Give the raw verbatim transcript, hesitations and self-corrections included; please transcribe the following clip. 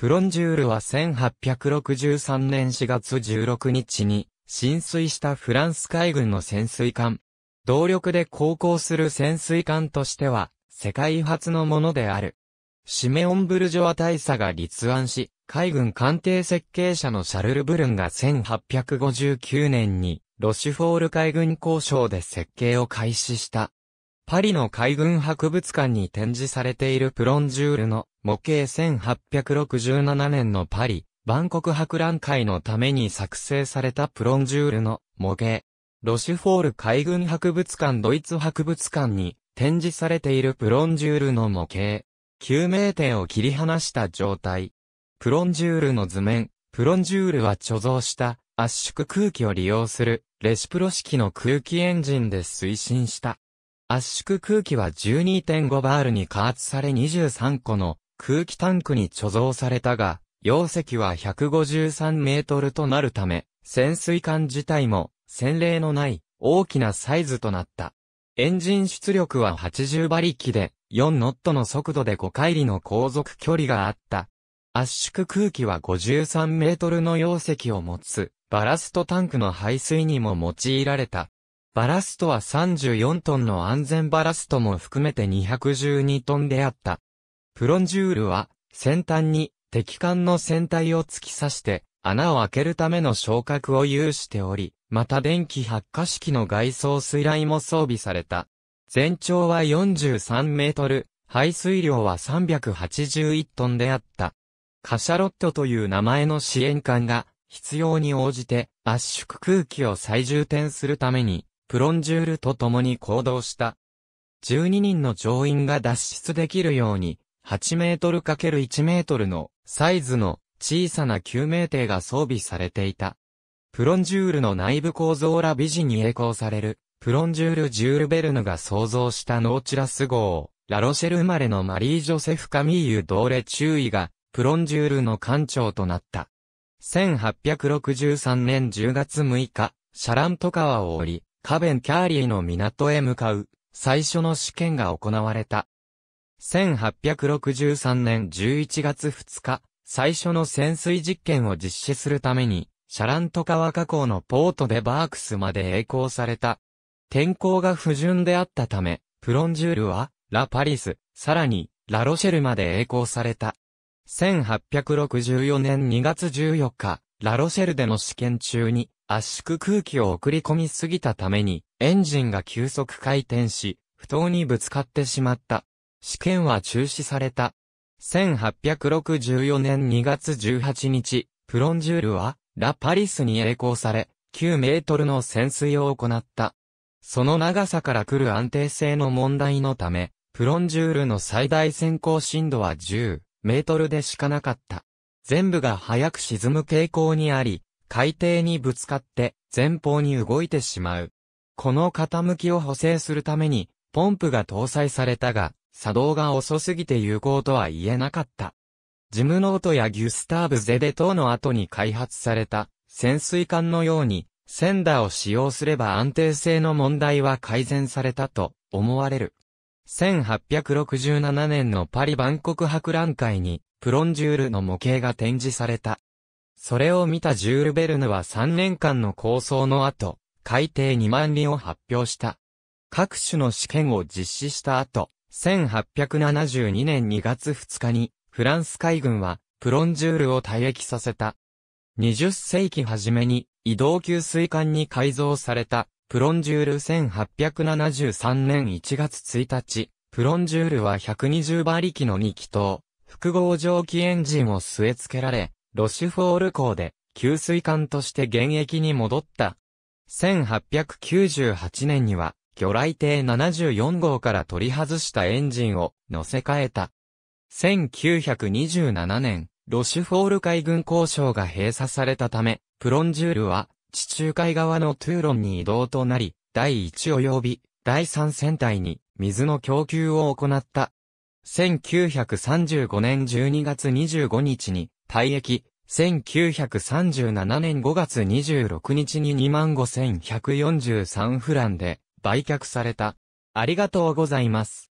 プロンジュールはせんはっぴゃくろくじゅうさんねんしがつじゅうろくにちに浸水したフランス海軍の潜水艦。動力で航行する潜水艦としては世界初のものである。シメオン・ブルジョワ大佐が立案し、海軍艦艇設計者のシャルル・ブルンがせんはっぴゃくごじゅうきゅうねんにロシュフォール海軍工廠で設計を開始した。パリの海軍博物館に展示されているプロンジュールの模型せんはっぴゃくろくじゅうななねんのパリ、万国博覧会のために作成されたプロンジュールの模型。ロシュフォール海軍博物館ドイツ博物館に展示されているプロンジュールの模型。救命艇を切り離した状態。プロンジュールの図面。プロンジュールは貯蔵した圧縮空気を利用するレシプロ式の空気エンジンで推進した。圧縮空気は じゅうにてんごバールに加圧されにじゅうさんこの空気タンクに貯蔵されたが、容積はひゃくごじゅうさんメートルとなるため、潜水艦自体も先例のない大きなサイズとなった。エンジン出力ははちじゅうばりきでよんノットの速度でごかいりの航続距離があった。圧縮空気はごじゅうさんメートルの容積を持つバラストタンクの排水にも用いられた。バラストはさんじゅうよんトンの安全バラストも含めてにひゃくじゅうにトンであった。プロンジュールは先端に敵艦の船体を突き刺して穴を開けるための昇格を有しており、また電気発火式の外装水雷も装備された。全長はよんじゅうさんメートル、排水量はさんびゃくはちじゅういちトンであった。カシャロットという名前の支援艦が必要に応じて圧縮空気を再充填するためにプロンジュールと共に行動した。じゅうににんの乗員が脱出できるようにはちメートルかけるいちメートルのサイズの小さな救命艇が装備されていた。プロンジュールの内部構造ラビジに栄光されるプロンジュールジュール・ベルヌが創造したノーチラス号、ラロシェル生まれのマリー・ジョセフ・カミーユ・ドーレ中尉がプロンジュールの艦長となった。せんはっぴゃくろくじゅうさんねんじゅうがつむいか、シャラント川を降り、カベンキャーリーの港へ向かう、最初の試験が行われた。せんはっぴゃくろくじゅうさんねんじゅういちがつふつか、最初の潜水実験を実施するために、シャラント川河口のポートでバークスまで曳航された。天候が不順であったため、プロンジュールは、ラ・パリス、さらに、ラ・ロシェルまで曳航された。せんはっぴゃくろくじゅうよねんにがつじゅうよっか、ラロシェルでの試験中に圧縮空気を送り込みすぎたためにエンジンが急速回転し、ふ頭にぶつかってしまった。試験は中止された。せんはっぴゃくろくじゅうよねんにがつじゅうはちにち、プロンジュールはラ・パリスに曳航され、きゅうメートルの潜水を行った。その長さから来る安定性の問題のため、プロンジュールの最大潜航深度はじゅうメートルでしかなかった。全部が早く沈む傾向にあり、海底にぶつかって前方に動いてしまう。この傾きを補正するために、ポンプが搭載されたが、作動が遅すぎて有効とは言えなかった。ジムノートやギュスターブ・ゼデ等の後に開発された潜水艦のように、センダーを使用すれば安定性の問題は改善されたと思われる。せんはっぴゃくろくじゅうななねんのパリ万国博覧会にプロンジュールの模型が展示された。それを見たジュール・ベルヌはさんねんかんの構想の後、海底にまん里を発表した。各種の試験を実施した後、せんはっぴゃくななじゅうにねんにがつふつかにフランス海軍はプロンジュールを退役させた。にじゅっせいき初めに移動給水艦に改造された。プロンジュールせんはっぴゃくななじゅうさんねんいちがつついたち、プロンジュールはひゃくにじゅうばりきのにきとう、複合蒸気エンジンを据え付けられ、ロシュフォール港で、給水艦として現役に戻った。せんはっぴゃくきゅうじゅうはちねんには、魚雷艇ななじゅうよんごうから取り外したエンジンを乗せ替えた。せんきゅうひゃくにじゅうななねん、ロシュフォール海軍工廠が閉鎖されたため、プロンジュールは、地中海側のトゥーロンに移動となり、だいいち及びだいさん船体に水の供給を行った。せんきゅうひゃくさんじゅうごねんじゅうにがつにじゅうごにちに退役、せんきゅうひゃくさんじゅうななねんごがつにじゅうろくにちににまんごせんひゃくよんじゅうさんフランで売却された。ありがとうございます。